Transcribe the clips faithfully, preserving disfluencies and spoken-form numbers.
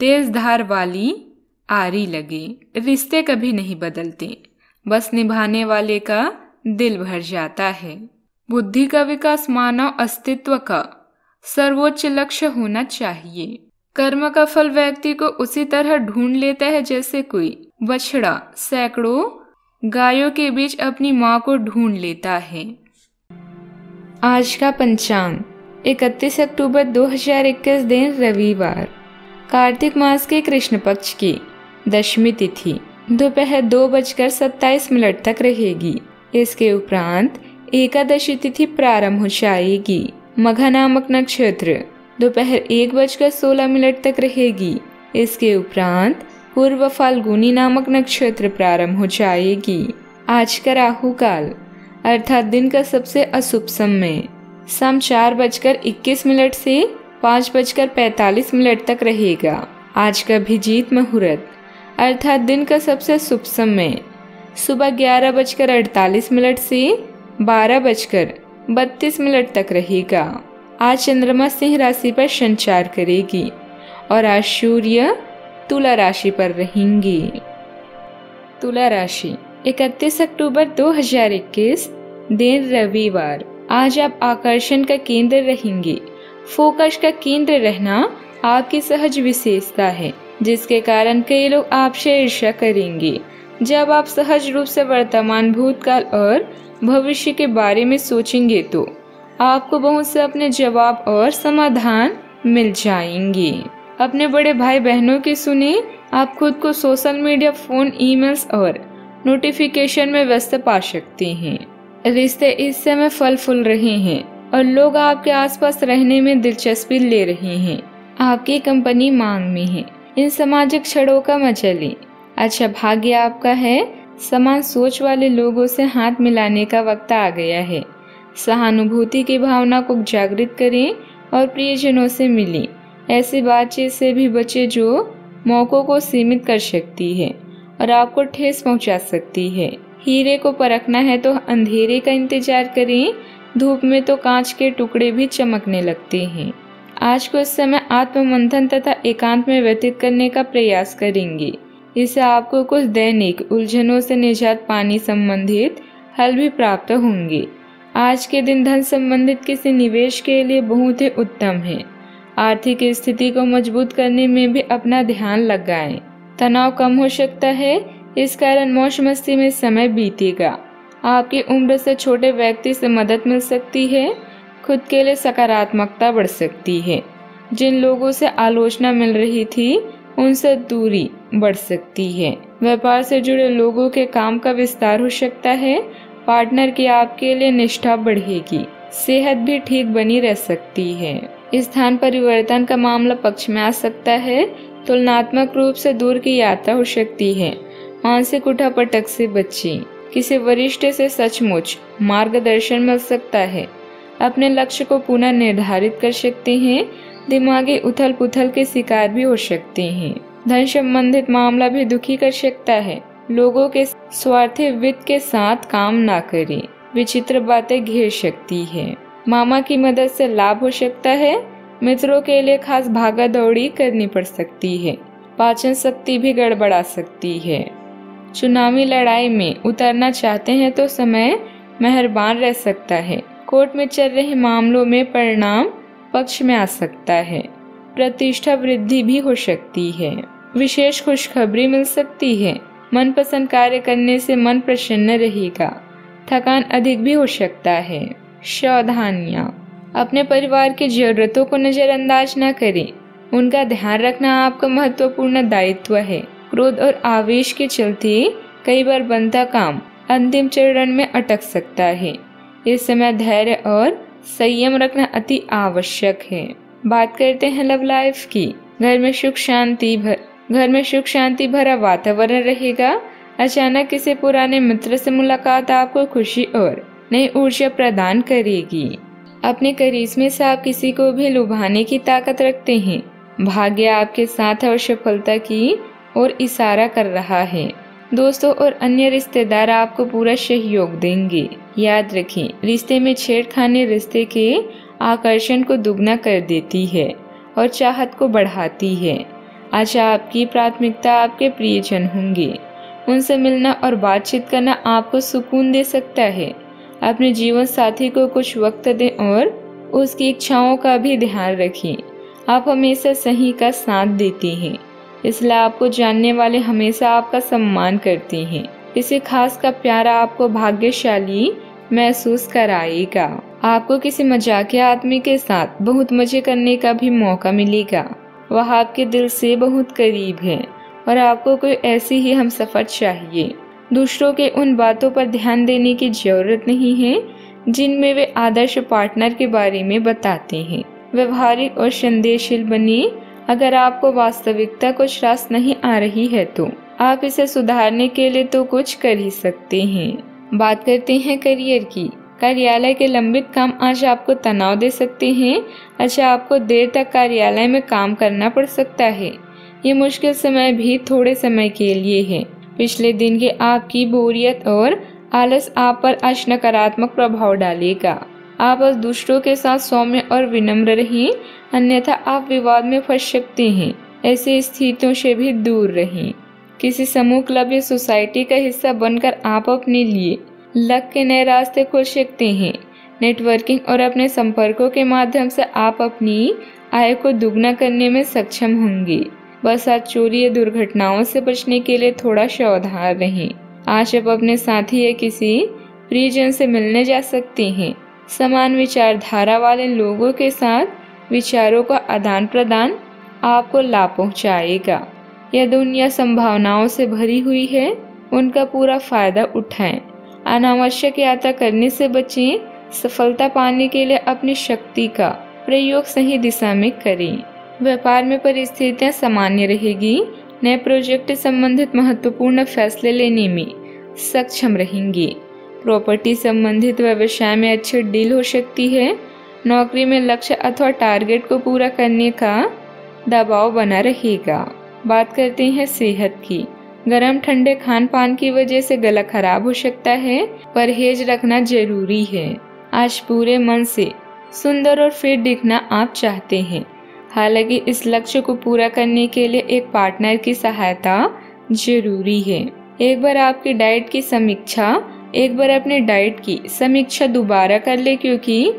तेज धार वाली आरी लगे। रिश्ते कभी नहीं बदलते, बस निभाने वाले का दिल भर जाता है। बुद्धि का विकास मानव अस्तित्व का सर्वोच्च लक्ष्य होना चाहिए। कर्म का फल व्यक्ति को उसी तरह ढूंढ लेता है जैसे कोई बछड़ा सैकड़ों गायों के बीच अपनी माँ को ढूंढ लेता है। आज का पंचांग इकतीस अक्टूबर दो हज़ार इक्कीस, दिन रविवार, कार्तिक मास के कृष्ण पक्ष की दशमी तिथि दोपहर दो बजकर सत्ताईस मिनट तक रहेगी। इसके उपरांत एकादशी तिथि प्रारंभ हो जाएगी। मघा नामक नक्षत्र दोपहर एक बजकर सोलह मिनट तक रहेगी। इसके उपरांत पूर्व फाल्गुनी नामक नक्षत्र प्रारंभ हो जाएगी। आज का राहु काल अर्थात दिन का सबसे अशुभ समय शाम चार बजकर इक्कीस मिनट से पाँच बजकर पैंतालीस मिनट तक रहेगा। आज का अभिजीत मुहूर्त अर्थात दिन का सबसे शुभ समय सुबह ग्यारह बजकर अड़तालीस मिनट से बारह बजकर बत्तीस मिनट तक रहेगा। आज चंद्रमा सिंह राशि पर संचार करेगी और आज सूर्य तुला राशि पर रहेंगे। तुला राशि इकतीस अक्टूबर दो हज़ार इक्कीस, दिन रविवार, आज आप आकर्षण का केंद्र रहेंगे। फोकस का केंद्र रहना आपकी सहज विशेषता है, जिसके कारण कई लोग आपसे ईर्ष्या करेंगे। जब आप सहज रूप से वर्तमान, भूतकाल और भविष्य के बारे में सोचेंगे तो आपको बहुत से अपने जवाब और समाधान मिल जाएंगे। अपने बड़े भाई बहनों की सुने। आप खुद को सोशल मीडिया, फोन, ईमेल्स और नोटिफिकेशन में व्यस्त पा सकते हैं। रिश्ते इस समय फल फूल रहे हैं और लोग आपके आसपास रहने में दिलचस्पी ले रहे हैं। आपकी कंपनी मांग में है। इन सामाजिक क्षणों का मजा लें। अच्छा भाग्य आपका है। समान सोच वाले लोगों से हाथ मिलाने का वक्त आ गया है। सहानुभूति की भावना को जागृत करें और प्रियजनों से मिलें। ऐसी बातचीत से भी बचें जो मौकों को सीमित कर सकती है और आपको ठेस पहुंचा सकती है। हीरे को परखना है तो अंधेरे का इंतजार करें। धूप में तो कांच के टुकड़े भी चमकने लगते हैं। आज को इस समय आत्ममंथन तथा एकांत में व्यतीत करने का प्रयास करेंगे। इससे आपको कुछ दैनिक उलझनों से निजात पाने संबंधित हल भी प्राप्त होंगे। आज के दिन धन संबंधित किसी निवेश के लिए बहुत ही उत्तम है। आर्थिक स्थिति को मजबूत करने में भी अपना ध्यान लगाएं। तनाव कम हो सकता है, इस कारण मौज मस्ती में समय बीतेगा। आपकी उम्र से छोटे व्यक्ति से मदद मिल सकती है। खुद के लिए सकारात्मकता बढ़ सकती है। जिन लोगों से आलोचना मिल रही थी उनसे दूरी बढ़ सकती है। व्यापार से जुड़े लोगों के काम का विस्तार हो सकता है। पार्टनर की आपके लिए निष्ठा बढ़ेगी। सेहत भी ठीक बनी रह सकती है। स्थान परिवर्तन का मामला पक्ष में आ सकता है। तुलनात्मक रूप से दूर की यात्रा हो सकती है। मानसिक उठापटक से बचें। किसी वरिष्ठ से सचमुच मार्गदर्शन मिल सकता है। अपने लक्ष्य को पुनः निर्धारित कर सकते हैं। दिमागी उथल पुथल के शिकार भी हो सकते हैं। धन संबंधित मामला भी दुखी कर सकता है। लोगों के स्वार्थी वित्त के साथ काम ना करें, विचित्र बातें घेर सकती है। मामा की मदद से लाभ हो सकता है। मित्रों के लिए खास भागा दौड़ी करनी पड़ सकती है। पाचन शक्ति भी गड़बड़ा सकती है। चुनावी लड़ाई में उतरना चाहते हैं तो समय मेहरबान रह सकता है। कोर्ट में चल रहे मामलों में परिणाम पक्ष में आ सकता है। प्रतिष्ठा वृद्धि भी हो सकती है। विशेष खुशखबरी मिल सकती है। मनपसंद कार्य करने से मन प्रसन्न रहेगा। थकान अधिक भी हो सकता है। सावधानियाँ, अपने परिवार की जरूरतों को नजरअंदाज न करें। उनका ध्यान रखना आपका महत्वपूर्ण दायित्व है। क्रोध और आवेश के चलते कई बार बनता काम अंतिम चरण में अटक सकता है। इस समय धैर्य और संयम रखना अति आवश्यक है। बात करते हैं लव लाइफ की। घर में सुख शांति भर घर में सुख शांति भरा वातावरण रहेगा। अचानक किसी पुराने मित्र से मुलाकात आपको खुशी और नई ऊर्जा प्रदान करेगी। अपने करिश्मे से आप किसी को भी लुभाने की ताकत रखते हैं। भाग्य आपके साथ और सफलता की ओर इशारा कर रहा है। दोस्तों और अन्य रिश्तेदार आपको पूरा सहयोग देंगे। याद रखें, रिश्ते में छेड़खानी रिश्ते के आकर्षण को दुगना कर देती है और चाहत को बढ़ाती है। आज आपकी प्राथमिकता आपके प्रियजन होंगे, उनसे मिलना और बातचीत करना आपको सुकून दे सकता है। अपने जीवन साथी को कुछ वक्त दें और उसकी इच्छाओं का भी ध्यान रखें। आप हमेशा सही का साथ देती हैं, इसलिए आपको जानने वाले हमेशा आपका सम्मान करते हैं। किसी खास का प्यार आपको भाग्यशाली महसूस कराएगा। आपको किसी मजाकिया आदमी के साथ बहुत मजे करने का भी मौका मिलेगा। वह आपके दिल से बहुत करीब है और आपको कोई ऐसी ही हमसफर चाहिए। दूसरों के उन बातों पर ध्यान देने की जरूरत नहीं है जिनमें वे आदर्श पार्टनर के बारे में बताते हैं। व्यवहारिक और संदेशशील बनिए। अगर आपको वास्तविकता कुछ रास नहीं आ रही है तो आप इसे सुधारने के लिए तो कुछ कर ही सकते हैं। बात करते हैं करियर की। कार्यालय के लंबित काम आज आपको तनाव दे सकते हैं। अच्छा, आपको देर तक कार्यालय में काम करना पड़ सकता है। ये मुश्किल समय भी थोड़े समय के लिए है। पिछले दिन की आपकी बोरियत और आलस आप पर आज नकारात्मक प्रभाव डालेगा। आप आज दूसरों के साथ सौम्य और विनम्र रहें, अन्यथा आप विवाद में फंस सकते हैं। ऐसी स्थितियों से भी दूर रहें। किसी समूह, क्लब या सोसाइटी का हिस्सा बनकर आप अपने लिए लक के नए रास्ते खोज सकते हैं। नेटवर्किंग और अपने संपर्कों के माध्यम से आप अपनी आय को दुगना करने में सक्षम होंगे। बस आज चोरी या दुर्घटनाओं से बचने के लिए थोड़ा सावधान रहें। आज आप अपने साथी या किसी प्रियजन से मिलने जा सकते हैं। समान विचारधारा वाले लोगों के साथ विचारों का आदान प्रदान आपको लाभ पहुंचाएगा। यह दुनिया संभावनाओं से भरी हुई है, उनका पूरा फायदा उठाएं। अनावश्यक यात्रा करने से बचें। सफलता पाने के लिए अपनी शक्ति का प्रयोग सही दिशा में करें। व्यापार में परिस्थितियां सामान्य रहेगी। नए प्रोजेक्ट संबंधित महत्वपूर्ण फैसले लेने में सक्षम रहेंगे। प्रॉपर्टी संबंधित व्यवसाय में अच्छी डील हो सकती है। नौकरी में लक्ष्य अथवा टारगेट को पूरा करने का दबाव बना रहेगा। बात करते हैं सेहत की। गर्म ठंडे खान पान की वजह से गला खराब हो सकता है। परहेज रखना जरूरी है। आज पूरे मन से सुंदर और फिट दिखना आप चाहते हैं। हालांकि इस लक्ष्य को पूरा करने के लिए एक पार्टनर की सहायता जरूरी है। एक बार आपकी डाइट की समीक्षा एक बार अपने डाइट की समीक्षा दोबारा कर ले, क्योंकि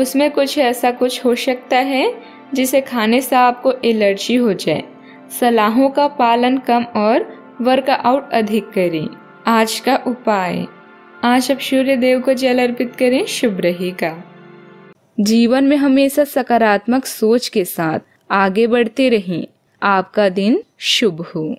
उसमें कुछ ऐसा कुछ हो सकता है जिसे खाने से आपको एलर्जी हो जाए। सलाहों का पालन कम और वर्कआउट अधिक करें। आज का उपाय, आज आप सूर्य देव को जल अर्पित करें, शुभ रहेगा। जीवन में हमेशा सकारात्मक सोच के साथ आगे बढ़ते रहें। आपका दिन शुभ हो।